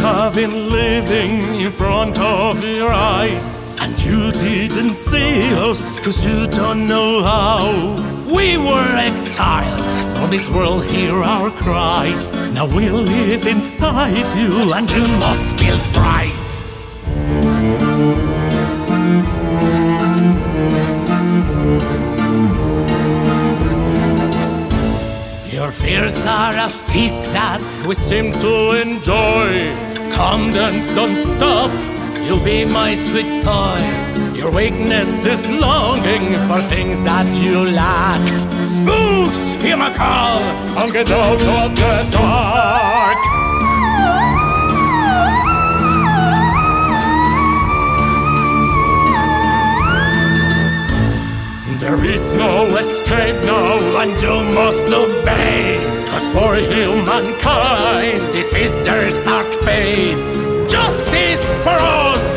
have been living in front of your eyes, and you didn't see us cause you don't know how. We were exiled from this world, hear our cries. Now we live inside you and you must feel fright. Your fears are a feast that we seem to enjoy. Come dance, don't stop, you'll be my sweet toy. Your weakness is longing for things that you lack. Spooks, hear my call, I'll get out of the dark. There is no escape now, and you must obey, cause for humankind this is their stark fate. Justice for us!